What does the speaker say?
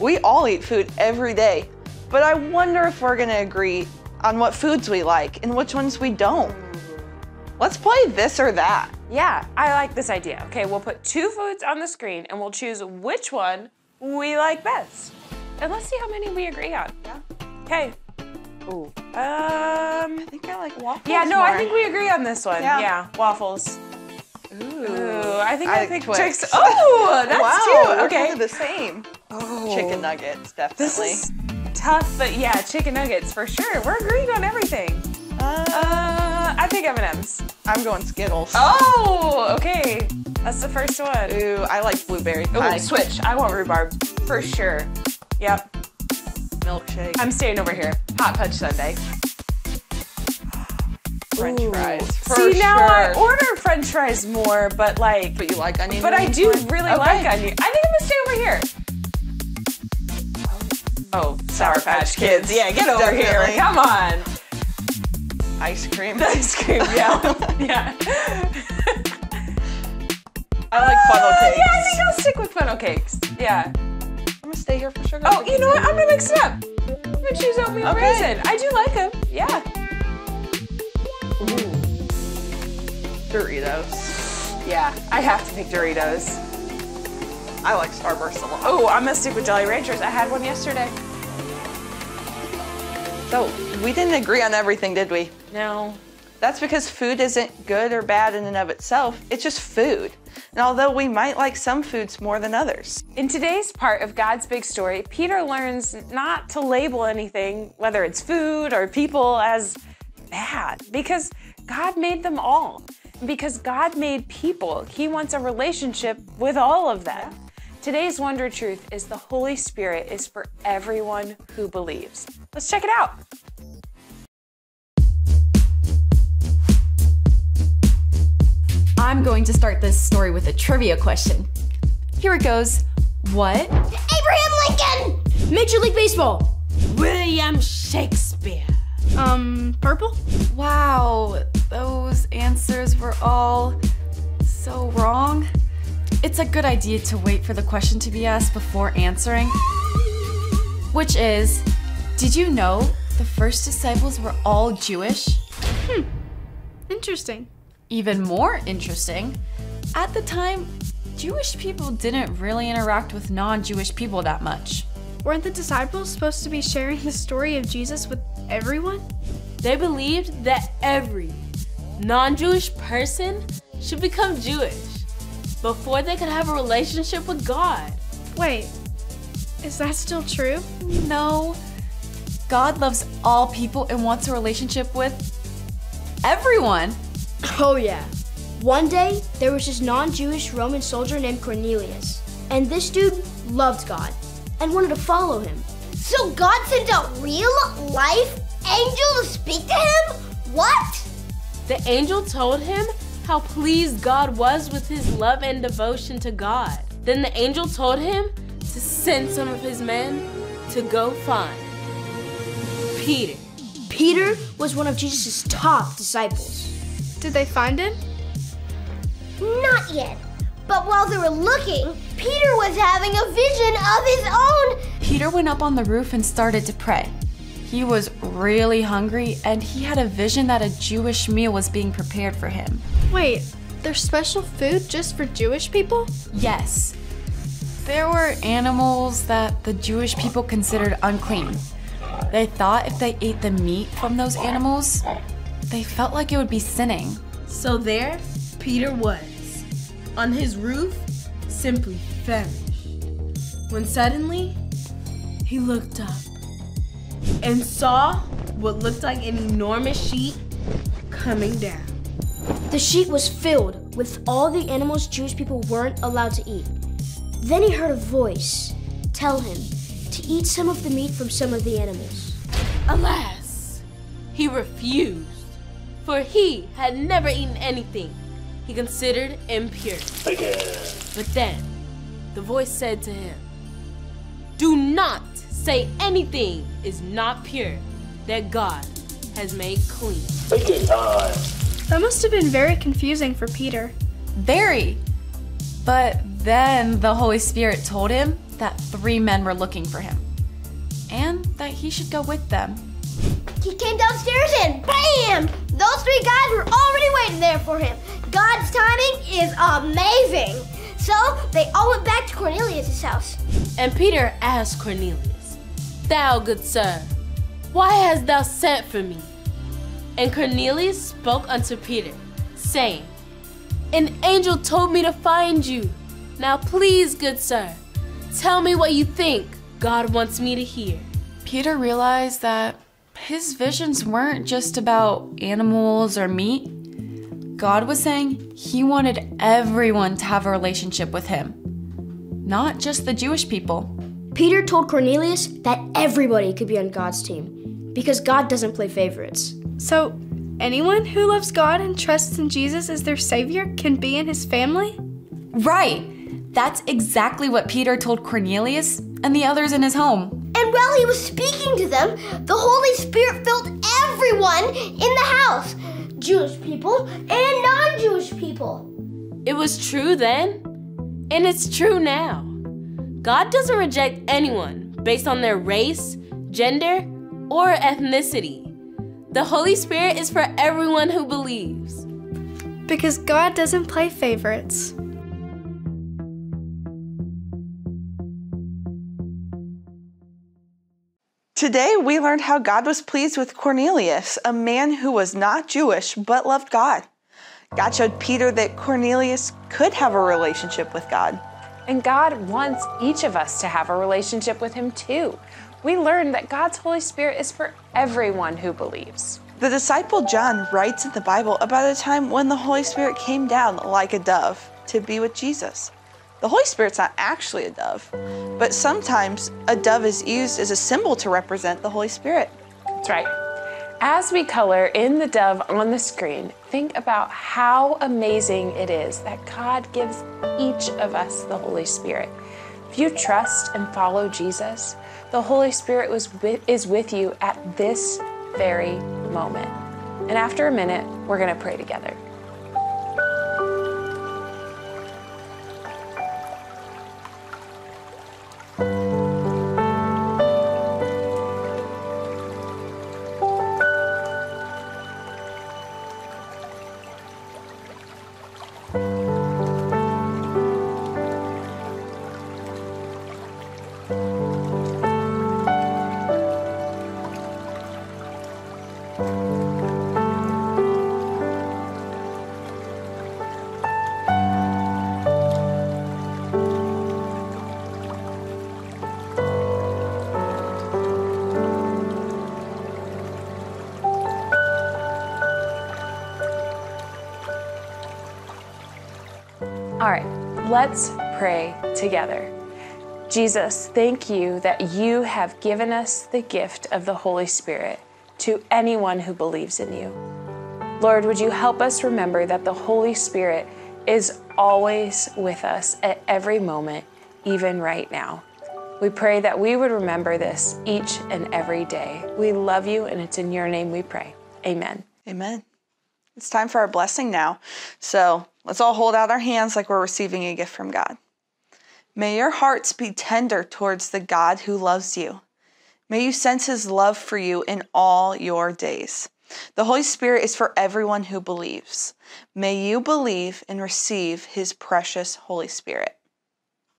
We all eat food every day, but I wonder if we're gonna agree on what foods we like and which ones we don't. Let's play this or that. Yeah, I like this idea. Okay, we'll put two foods on the screen and we'll choose which one we like best. And let's see how many we agree on. Yeah. Okay. Ooh. I think I like waffles. Yeah, no, more. I think we agree on this one. Yeah, waffles. Ooh, I think I picked Twix. Oh, that's wow, two. Okay, kind of the same. Oh, chicken nuggets, definitely. This is tough, but yeah, chicken nuggets for sure. We're agreeing on everything. I think M&Ms. I'm going Skittles. Oh, okay. That's the first one. Ooh, I like blueberry pie. Ooh, switch. I want rhubarb for sure. Yep. Milkshake. I'm staying over here. Hot Fudge Sundae. French fries. For sure. Now I order French fries more, but like. But you like onion rings? But I do really like onion. I think I'm gonna stay over here. Oh, Sour Patch Kids. Yeah, get over here. Come on. Ice cream. Ice cream. Yeah. Yeah. I like funnel cakes. Yeah, I think I'll stick with funnel cakes. Yeah. I'm gonna stay here for sugar. Oh, you know what? I'm gonna mix it up. I'm gonna choose oatmeal raisin. I do like them. Yeah. Ooh. Doritos. Yeah, I have to pick Doritos. I like Starburst a lot. Oh, I'm gonna stick with Jolly Ranchers. I had one yesterday. So we didn't agree on everything, did we? No. That's because food isn't good or bad in and of itself. It's just food. And although we might like some foods more than others. In today's part of God's Big Story, Peter learns not to label anything, whether it's food or people, as bad, because God made them all. Because God made people, He wants a relationship with all of them. Yeah. Today's wonder truth is the Holy Spirit is for everyone who believes. Let's check it out. I'm going to start this story with a trivia question. Here it goes. What? Abraham Lincoln! Major League Baseball! William Shakespeare! Purple? Wow, those answers were all so wrong. It's a good idea to wait for the question to be asked before answering. Which is, did you know the first disciples were all Jewish? Hmm, interesting. Even more interesting, at the time, Jewish people didn't really interact with non-Jewish people that much. Weren't the disciples supposed to be sharing the story of Jesus with everyone? They believed that every non-Jewish person should become Jewish before they could have a relationship with God. Wait, is that still true? No. God loves all people and wants a relationship with everyone. Oh yeah. One day, there was this non-Jewish Roman soldier named Cornelius. And this dude loved God and wanted to follow Him. So God sent a real-life angel to speak to him? What? The angel told him how pleased God was with his love and devotion to God. Then the angel told him to send some of his men to go find Peter. Peter was one of Jesus' top disciples. Did they find him? Not yet. But while they were looking, Peter was having a vision of his own. Peter went up on the roof and started to pray. He was really hungry, and he had a vision that a Jewish meal was being prepared for him. Wait, there's special food just for Jewish people? Yes. There were animals that the Jewish people considered unclean. They thought if they ate the meat from those animals, they felt like it would be sinning. So there, Peter was, on his roof, simply famished, when suddenly, he looked up and saw what looked like an enormous sheet coming down. The sheet was filled with all the animals Jewish people weren't allowed to eat. Then he heard a voice tell him to eat some of the meat from some of the animals. Alas, he refused. For he had never eaten anything he considered impure. But then, the voice said to him, "Do not say anything is not pure that God has made clean." That must have been very confusing for Peter. Very. But then the Holy Spirit told him that three men were looking for him and that he should go with them. He came downstairs and bam! Those three guys were already waiting there for him. God's timing is amazing. So they all went back to Cornelius' house. And Peter asked Cornelius, "Thou good sir, why hast thou sent for me?" And Cornelius spoke unto Peter, saying, "An angel told me to find you. Now please, good sir, tell me what you think God wants me to hear." Peter realized that his visions weren't just about animals or meat. God was saying he wanted everyone to have a relationship with him, not just the Jewish people. Peter told Cornelius that everybody could be on God's team because God doesn't play favorites. So anyone who loves God and trusts in Jesus as their savior can be in his family? Right. That's exactly what Peter told Cornelius and the others in his home. And while he was speaking to them, the Holy Spirit filled everyone in the house, Jewish people and non-Jewish people. It was true then, and it's true now. God doesn't reject anyone based on their race, gender, or ethnicity. The Holy Spirit is for everyone who believes. Because God doesn't play favorites. Today, we learned how God was pleased with Cornelius, a man who was not Jewish but loved God. God showed Peter that Cornelius could have a relationship with God. And God wants each of us to have a relationship with him too. We learned that God's Holy Spirit is for everyone who believes. The disciple John writes in the Bible about a time when the Holy Spirit came down like a dove to be with Jesus. The Holy Spirit's not actually a dove, but sometimes a dove is used as a symbol to represent the Holy Spirit. That's right. As we color in the dove on the screen, think about how amazing it is that God gives each of us the Holy Spirit. If you trust and follow Jesus, the Holy Spirit is with you at this very moment. And after a minute, we're going to pray together. All right, let's pray together. Jesus, thank you that you have given us the gift of the Holy Spirit to anyone who believes in you. Lord, would you help us remember that the Holy Spirit is always with us at every moment, even right now. We pray that we would remember this each and every day. We love you, and it's in your name we pray. Amen. Amen. It's time for our blessing now. So let's all hold out our hands like we're receiving a gift from God. May your hearts be tender towards the God who loves you. May you sense his love for you in all your days. The Holy Spirit is for everyone who believes. May you believe and receive his precious Holy Spirit.